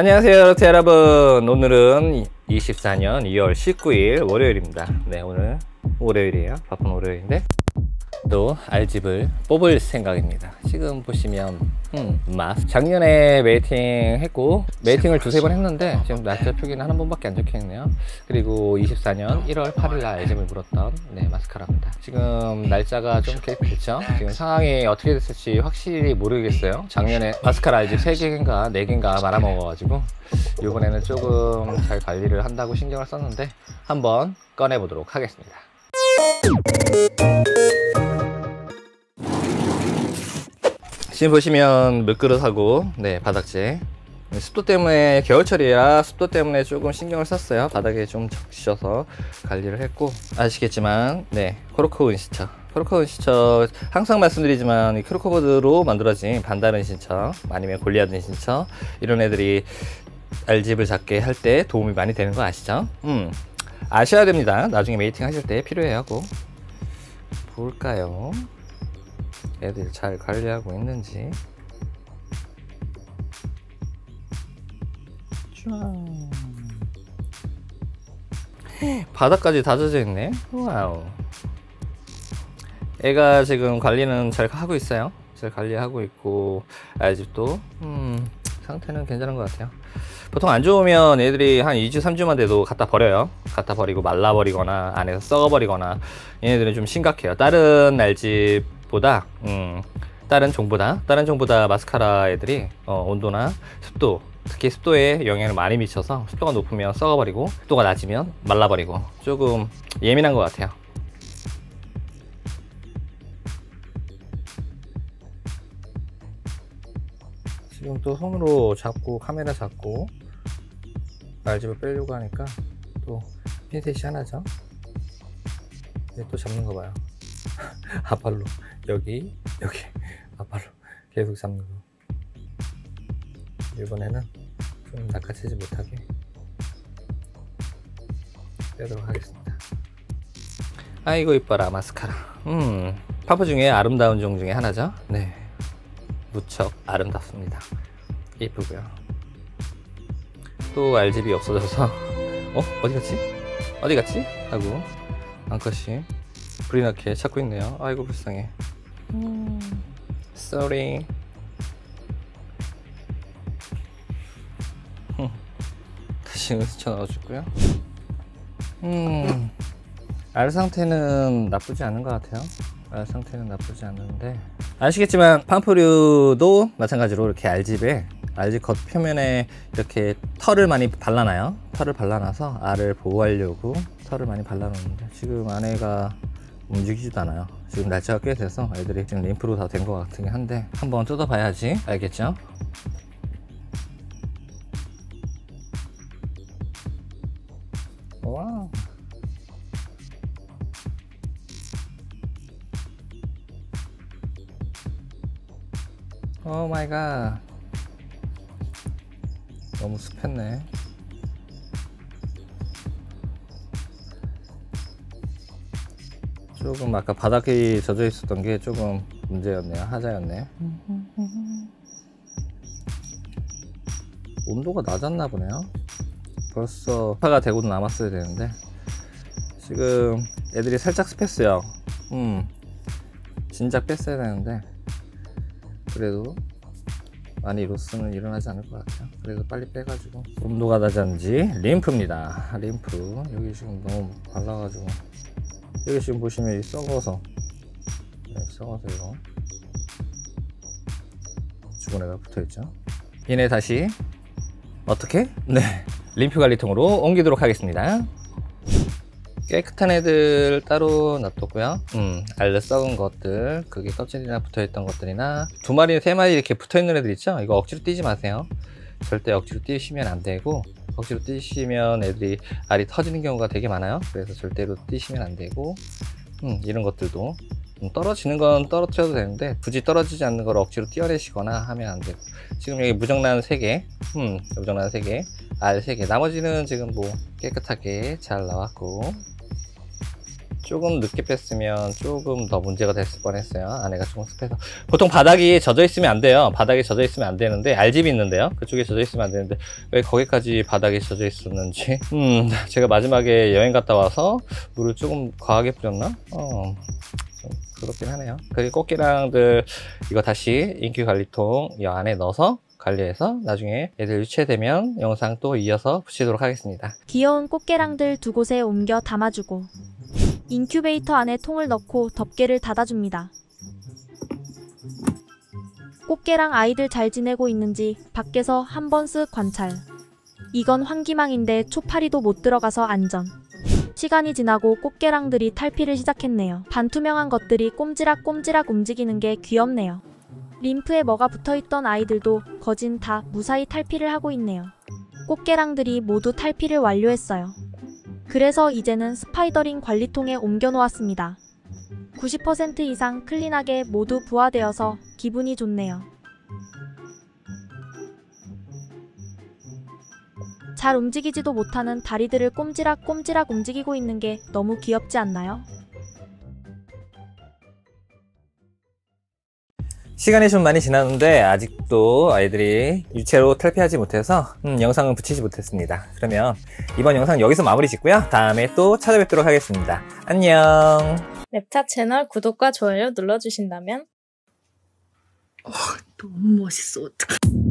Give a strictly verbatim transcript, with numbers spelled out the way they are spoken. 안녕하세요 여러분, 오늘은 이십사년 이월 십구일 월요일입니다. 네, 오늘 월요일이에요. 바쁜 월요일인데 또 알집을 뽑을 생각입니다. 지금 보시면 음, 마스 작년에 메이팅 했고 메이팅을 두세 번 했는데 지금 날짜 표기는 한 번밖에 안 적혀있네요. 그리고 이십사년 일월 팔일 날 알집을 물었던 네, 마스카라입니다. 지금 날짜가 좀 개입됐죠. 지금 상황이 어떻게 됐을지 확실히 모르겠어요. 작년에 마스카라 알집 세 개인가 네 개인가 말아먹어가지고 이번에는 조금 잘 관리를 한다고 신경을 썼는데 한번 꺼내보도록 하겠습니다. 지금 보시면 물그릇하고 네, 바닥재 습도 때문에 겨울철이라 습도 때문에 조금 신경을 썼어요. 바닥에 좀 적셔서 관리를 했고 아시겠지만 네, 코르크 은신처 코르크 은신처 항상 말씀드리지만 이 크루커보드로 만들어진 반달 은신처 아니면 골리앗 은신처 이런 애들이 알집을 잡게 할 때 도움이 많이 되는 거 아시죠? 음, 아셔야 됩니다. 나중에 메이팅 하실 때 필요해요. 꼭 볼까요? 애들 잘 관리하고 있는지. 바닥까지 다 젖어 있네. 와우. 애가 지금 관리는 잘 하고 있어요. 잘 관리하고 있고 알집도 음, 상태는 괜찮은 것 같아요. 보통 안 좋으면 애들이 한 이주 삼주만 돼도 갖다 버려요. 갖다 버리고 말라버리거나 안에서 썩어버리거나 얘네들은 좀 심각해요. 다른 알집 보다 음, 다른 종보다 다른 종보다 마스카라 애들이 어, 온도나 습도, 특히 습도에 영향을 많이 미쳐서 습도가 높으면 썩어버리고 습도가 낮으면 말라버리고 조금 예민한 것 같아요. 지금 또 손으로 잡고 카메라 잡고 알집을 빼려고 하니까 또 핀셋이 하나죠. 이제 또 잡는 거 봐요. 아팔로 여기 여기 아팔로 계속 잡는 거. 이번에는 좀 낚아채지 못하게 빼도록 하겠습니다. 아이고 이뻐라 마스카라. 음, 팜포 중에 아름다운 종 중에 하나죠. 네, 무척 아름답습니다. 예쁘고요. 또 알집이 없어져서 어? 어디 갔지? 어디 갔지? 하고 암컷이 불이 나게 찾고 있네요. 아이고 불쌍해. 음. Sorry. 다시 은수쳐 넣어주고요. 음. 알 상태는 나쁘지 않은 것 같아요. 알 상태는 나쁘지 않은데 아시겠지만 팜포류도 마찬가지로 이렇게 알집에 알집 겉 표면에 이렇게 털을 많이 발라놔요. 털을 발라놔서 알을 보호하려고 털을 많이 발라놓는데 지금 안에가 움직이지도 않아요. 지금 날짜가 꽤 돼서 애들이 지금 림프로 다 된 것 같긴 한데 한번 뜯어봐야지 알겠죠? 와우. 오 마이 갓. 너무 습했네. 조금 아까 바닥이 젖어 있었던 게 조금 문제였네요. 하자였네요. 온도가 낮았나 보네요. 벌써 파가 되고도 남았어야 되는데 지금 애들이 살짝 습했어요. 음, 진작 뺐어야 되는데 그래도 많이 로스는 일어나지 않을 것 같아요. 그래서 빨리 빼가지고 온도가 낮았는지 림프입니다. 림프 여기 지금 너무 발라가지고 여기 지금 보시면 이 썩어서 네, 썩어서 이거 주근해가 붙어있죠. 얘네 다시 어떻게? 네, 림프 관리통으로 옮기도록 하겠습니다. 깨끗한 애들 따로 놔뒀고요. 음, 알레 썩은 것들 그게 껍질이나 붙어있던 것들이나 두 마리 세 마리 이렇게 붙어있는 애들 있죠. 이거 억지로 띄지 마세요. 절대 억지로 띄시면 안 되고 억지로 뛰시면 애들이 알이 터지는 경우가 되게 많아요. 그래서 절대로 뛰시면 안 되고 음, 이런 것들도 음, 떨어지는 건 떨어뜨려도 되는데 굳이 떨어지지 않는 걸 억지로 띄어내시거나 하면 안 되고 지금 여기 무정란 세 개 음, 무정란 세 개 알 세 개 나머지는 지금 뭐 깨끗하게 잘 나왔고 조금 늦게 뺐으면 조금 더 문제가 됐을 뻔했어요. 안에가 조금 습해서. 보통 바닥이 젖어 있으면 안 돼요. 바닥이 젖어 있으면 안 되는데, 알집이 있는데요, 그쪽에 젖어 있으면 안 되는데 왜 거기까지 바닥이 젖어 있었는지. 음 제가 마지막에 여행 갔다 와서 물을 조금 과하게 뿌렸나? 어. 좀 그렇긴 하네요. 그리고 꽃게랑들 이거 다시 인큐갈리통 이 안에 넣어서 관리해서 나중에 애들 유체되면 영상 또 이어서 붙이도록 하겠습니다. 귀여운 꽃게랑들 두 곳에 옮겨 담아주고 인큐베이터 안에 통을 넣고 덮개를 닫아줍니다. 꽃게랑 아이들 잘 지내고 있는지 밖에서 한번 쓱 관찰. 이건 환기망인데 초파리도 못 들어가서 안전. 시간이 지나고 꽃게랑들이 탈피를 시작했네요. 반투명한 것들이 꼼지락꼼지락 움직이는 게 귀엽네요. 림프에 뭐가 붙어있던 아이들도 거진 다 무사히 탈피를 하고 있네요. 꽃게랑들이 모두 탈피를 완료했어요. 그래서 이제는 스파이더링 관리통에 옮겨놓았습니다. 구십 퍼센트 이상 클린하게 모두 부화되어서 기분이 좋네요. 잘 움직이지도 못하는 다리들을 꼼지락꼼지락 움직이고 있는 게 너무 귀엽지 않나요? 시간이 좀 많이 지났는데 아직도 아이들이 유체로 탈피하지 못해서 음, 영상은 붙이지 못했습니다. 그러면 이번 영상 여기서 마무리 짓고요. 다음에 또 찾아뵙도록 하겠습니다. 안녕! 랩타 채널 구독과 좋아요 눌러주신다면? 어, 너무 멋있어. 어떡해.